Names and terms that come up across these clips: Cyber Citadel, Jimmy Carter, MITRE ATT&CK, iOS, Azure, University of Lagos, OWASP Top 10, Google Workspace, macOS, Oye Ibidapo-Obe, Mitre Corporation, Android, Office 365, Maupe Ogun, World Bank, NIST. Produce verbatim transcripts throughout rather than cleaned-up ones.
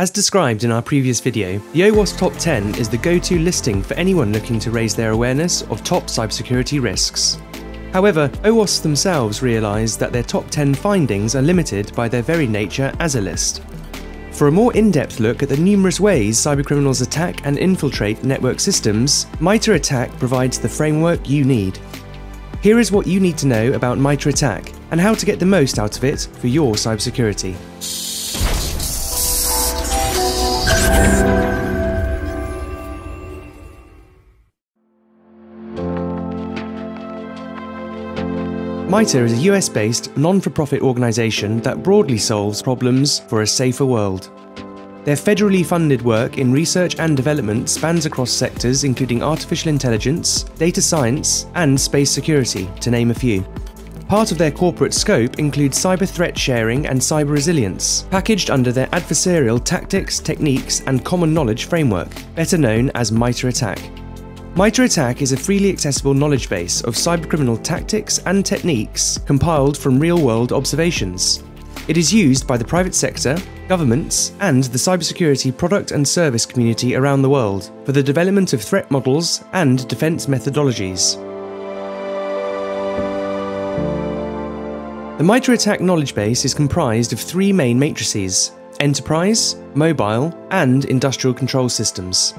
As described in our previous video, the OWASP Top ten is the go-to listing for anyone looking to raise their awareness of top cybersecurity risks. However, OWASPs themselves realise that their top ten findings are limited by their very nature as a list. For a more in-depth look at the numerous ways cybercriminals attack and infiltrate network systems, MITRE ATT&CK provides the framework you need. Here is what you need to know about MITRE ATT&CK and how to get the most out of it for your cybersecurity. MITRE is a U S-based, non-for-profit organisation that broadly solves problems for a safer world. Their federally funded work in research and development spans across sectors including artificial intelligence, data science, and space security, to name a few. Part of their corporate scope includes cyber threat sharing and cyber resilience, packaged under their adversarial tactics, techniques, and common knowledge framework, better known as MITRE ATT&CK. MITRE ATT&CK is a freely accessible knowledge base of cybercriminal tactics and techniques compiled from real-world observations. It is used by the private sector, governments, and the cybersecurity product and service community around the world for the development of threat models and defense methodologies. The MITRE ATT&CK knowledge base is comprised of three main matrices: enterprise, mobile, and industrial control systems.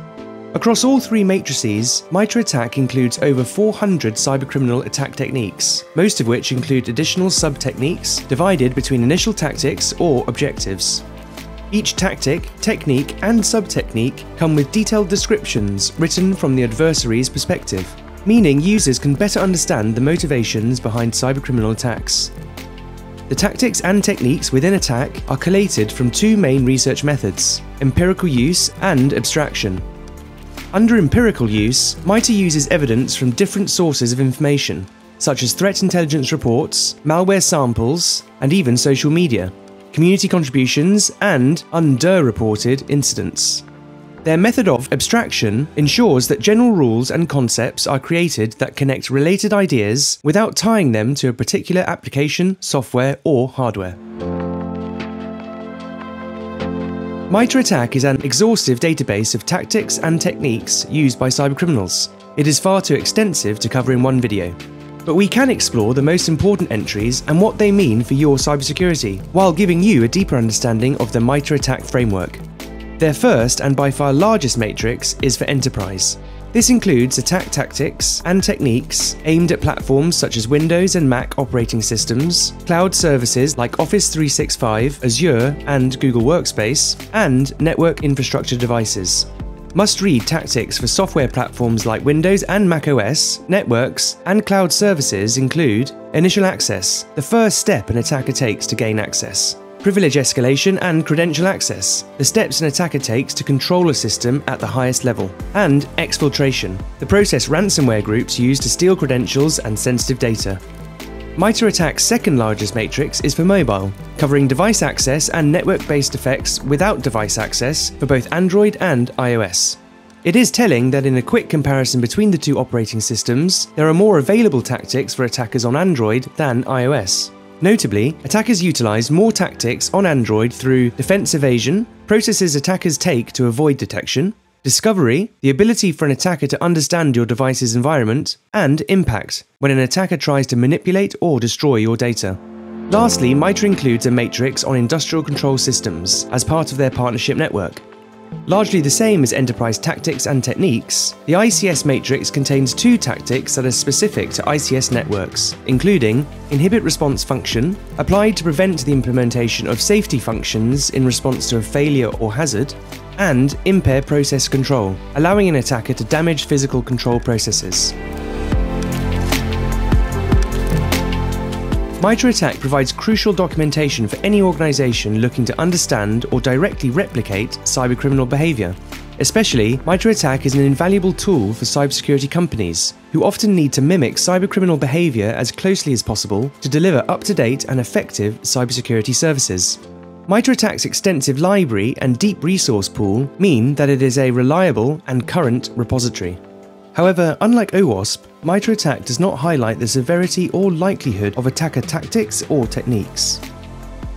Across all three matrices, MITRE ATT&CK includes over four hundred cybercriminal attack techniques, most of which include additional sub-techniques divided between initial tactics or objectives. Each tactic, technique, and sub-technique come with detailed descriptions written from the adversary's perspective, meaning users can better understand the motivations behind cybercriminal attacks. The tactics and techniques within ATT&CK are collated from two main research methods: empirical use and abstraction. Under empirical use, MITRE uses evidence from different sources of information, such as threat intelligence reports, malware samples, and even social media, community contributions, and under-reported incidents. Their method of abstraction ensures that general rules and concepts are created that connect related ideas without tying them to a particular application, software, or hardware. MITRE ATT&CK is an exhaustive database of tactics and techniques used by cybercriminals. It is far too extensive to cover in one video, but we can explore the most important entries and what they mean for your cybersecurity, while giving you a deeper understanding of the MITRE ATT&CK framework. Their first and by far largest matrix is for enterprise. This includes attack tactics and techniques aimed at platforms such as Windows and Mac operating systems, cloud services like Office three sixty-five, Azure, and Google Workspace, and network infrastructure devices. Must-read tactics for software platforms like Windows and macOS, networks, and cloud services include initial access, the first step an attacker takes to gain access, privilege escalation and credential access, the steps an attacker takes to control a system at the highest level, and exfiltration, the process ransomware groups use to steal credentials and sensitive data. MITRE ATT&CK's second largest matrix is for mobile, covering device access and network-based effects without device access for both Android and iOS. It is telling that in a quick comparison between the two operating systems, there are more available tactics for attackers on Android than iOS. Notably, attackers utilize more tactics on Android through defense evasion, processes attackers take to avoid detection, discovery, the ability for an attacker to understand your device's environment, and impact, when an attacker tries to manipulate or destroy your data. Lastly, MITRE includes a matrix on industrial control systems as part of their partnership network. Largely the same as enterprise tactics and techniques, the I C S matrix contains two tactics that are specific to I C S networks, including inhibit response function, applied to prevent the implementation of safety functions in response to a failure or hazard, and impair process control, allowing an attacker to damage physical control processes. MITRE ATT&CK provides crucial documentation for any organisation looking to understand or directly replicate cybercriminal behaviour. Especially, MITRE ATT&CK is an invaluable tool for cybersecurity companies, who often need to mimic cybercriminal behaviour as closely as possible to deliver up-to-date and effective cybersecurity services. MITRE ATT&CK's extensive library and deep resource pool mean that it is a reliable and current repository. However, unlike OWASP, MITRE ATT&CK does not highlight the severity or likelihood of attacker tactics or techniques.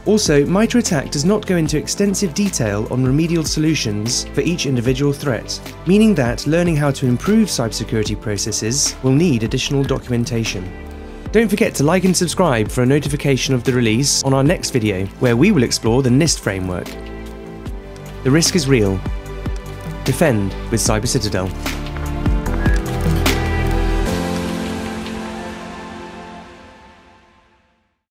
Also, MITRE ATT&CK does not go into extensive detail on remedial solutions for each individual threat, meaning that learning how to improve cybersecurity processes will need additional documentation. Don't forget to like and subscribe for a notification of the release on our next video, where we will explore the NIST framework. The risk is real. Defend with Cyber Citadel.